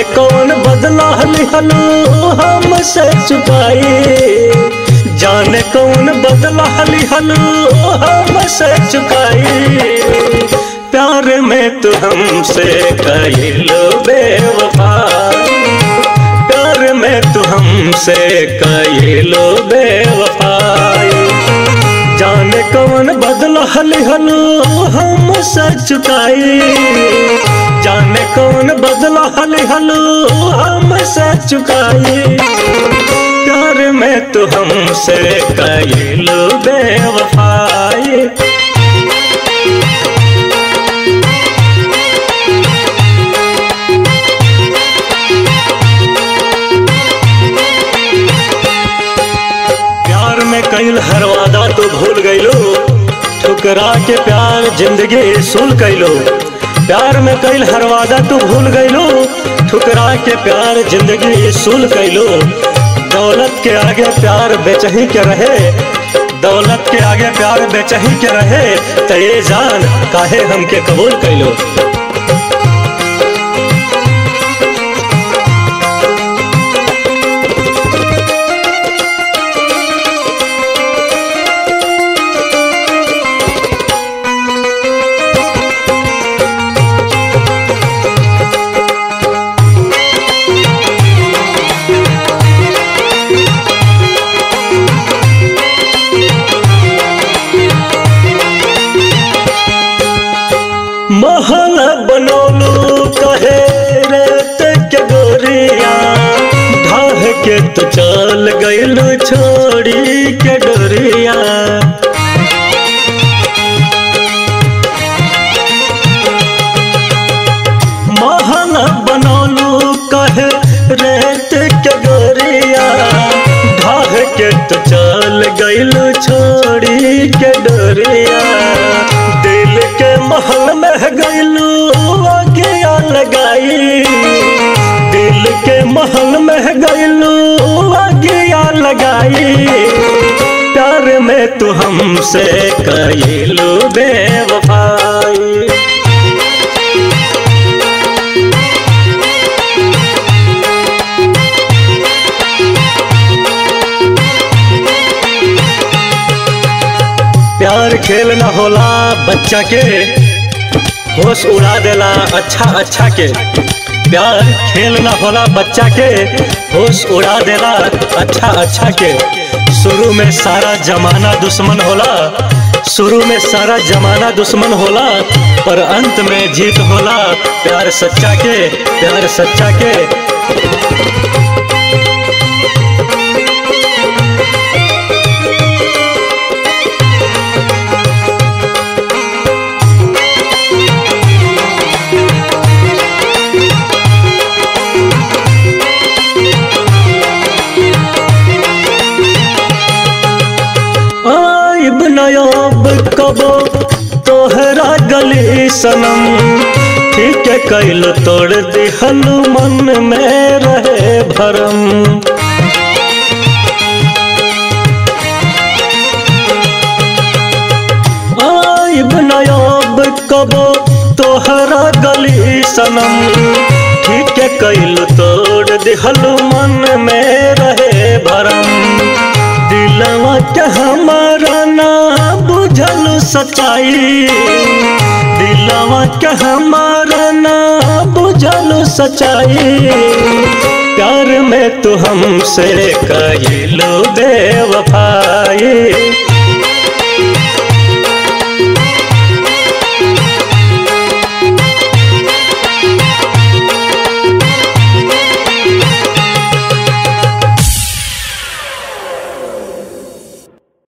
अरे कौन बदला लिहलो हमसे चुकाई, जाने कौन बदला लिहलो हमसे चुकाई। प्यार में तू हमसे कइलू बेवफाई, प्यार में तू हमसे कइलू बेवफाई। जाने कौन बदला लिहलो हमसे चुकाई, जाने कौन बदला लिहलो हमसे चुकाई। प्यार में तू हमसे कइलू बेवफाई। प्यार में कइल हर वादा तू भूल गइलो, ठुकरा के प्यार जिंदगी सुल कइलो। प्यार में कइल हर वादा तू भूल गइलो, ठुकरा के प्यार जिंदगी सुल कइलो। दौलत के आगे प्यार बेचही के रहे, दौलत के आगे प्यार बेचही के रहे। ते जान काहे हमके कबूल कइलो। महल बनोलू कहे रात के गोरिया, ढाह के तो चल गइलू छोड़ी के डोरिया। महल बनोलू कहे रात के गोरिया, ढाह के तो चल गइलू छोड़ी के डोरिया। दिल के महल गइलू वाकिया लगाई, दिल के महल में गइलू वाकिया लगाई। प्यार में तू हमसे कइलू बेवफाई। प्यार खेल ना होला बच्चा के, होश उड़ा देला अच्छा अच्छा के। प्यार खेलना होला बच्चा के, होश उड़ा देला अच्छा अच्छा के। शुरू में सारा जमाना दुश्मन होला, शुरू में सारा जमाना दुश्मन होला। पर अंत में जीत होला प्यार सच्चा के, प्यार सच्चा के। कबो तोहरा गली सनम, ठीक कइलू तोड़ दिहलू मन में रहे भरम। आइब नयाब कबो तोहरा गली सनम, ठीक कइलू तोड़ दिहलू मन में रहे भरम। दिलवा के हमारा ना बुझलू सच्चाई, दिलवा के हमारा ना बुझलू सच्चाई। प्यार में तू हमसे कइलू बेवफाई।